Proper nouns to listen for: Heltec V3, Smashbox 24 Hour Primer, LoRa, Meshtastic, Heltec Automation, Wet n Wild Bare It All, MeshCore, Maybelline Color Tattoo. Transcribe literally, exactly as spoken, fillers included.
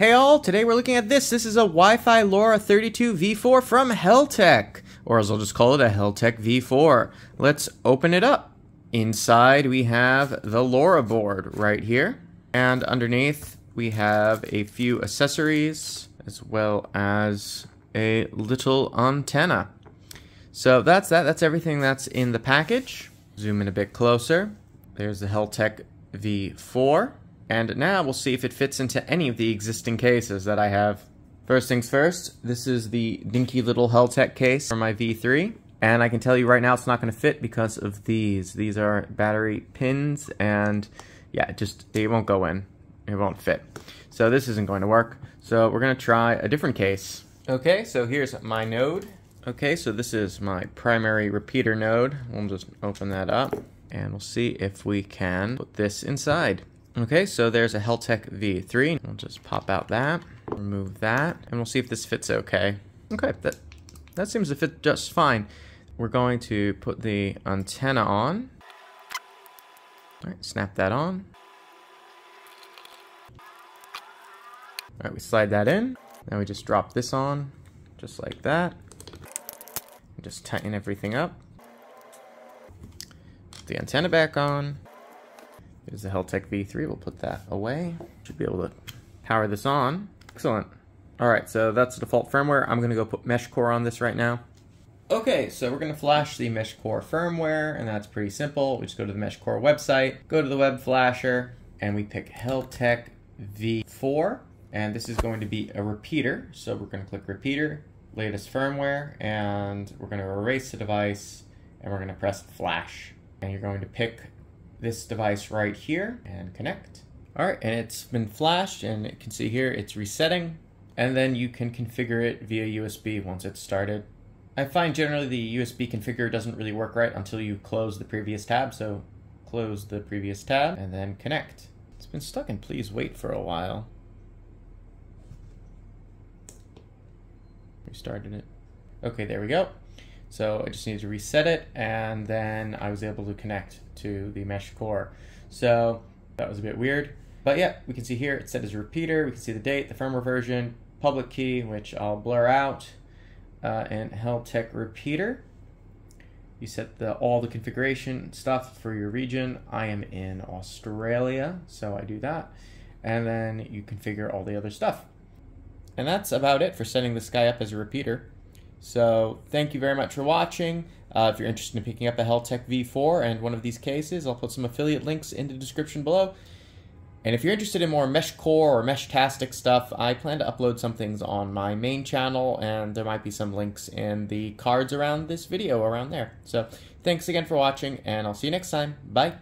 Hey all, today we're looking at this. This is a WiFi LoRa thirty-two V four from Heltec, or as I'll just call it, a Heltec V four. Let's open it up. Inside we have the LoRa board right here, and underneath we have a few accessories as well as a little antenna. So that's that. That's everything that's in the package. Zoom in a bit closer. There's the Heltec V four. And now we'll see if it fits into any of the existing cases that I have. First things first, this is the dinky little Heltec case for my V three. And I can tell you right now it's not going to fit because of these. These are battery pins and yeah, just they won't go in. It won't fit. So this isn't going to work. So we're going to try a different case. Okay, so here's my node. Okay, so this is my primary repeater node. We'll just open that up and we'll see if we can put this inside. Okay, so there's a Heltec V three. We'll just pop out that, remove that, and we'll see if this fits okay. Okay, that, that seems to fit just fine. We're going to put the antenna on. All right, snap that on. All right, we slide that in. Now we just drop this on, just like that. And just tighten everything up. Put the antenna back on. There's the Heltec V three, we'll put that away. Should be able to power this on. Excellent. All right, so that's the default firmware. I'm gonna go put MeshCore on this right now. Okay, so we're gonna flash the MeshCore firmware, and that's pretty simple. We just go to the MeshCore website, go to the web flasher, and we pick Heltec V four, and this is going to be a repeater. So we're gonna click repeater, latest firmware, and we're gonna erase the device, and we're gonna press flash. And you're going to pick this device right here and connect. All right, and it's been flashed and you can see here it's resetting, and then you can configure it via U S B once it's started. I find generally the U S B configure doesn't really work right until you close the previous tab, so close the previous tab and then connect. It's been stuck in please wait for a while. Restarted it. Okay, there we go. So I just need to reset it, and then I was able to connect to the MeshCore. So that was a bit weird, but yeah, we can see here it's set as a repeater. We can see the date, the firmware version, public key, which I'll blur out, uh, and Heltec repeater. You set the all the configuration stuff for your region. I am in Australia, so I do that, and then you configure all the other stuff. And that's about it for setting this guy up as a repeater. So thank you very much for watching. Uh, if you're interested in picking up a Heltec V four and one of these cases, I'll put some affiliate links in the description below. And if you're interested in more MeshCore or Meshtastic stuff, I plan to upload some things on my main channel, and there might be some links in the cards around this video around there. So thanks again for watching, and I'll see you next time. Bye.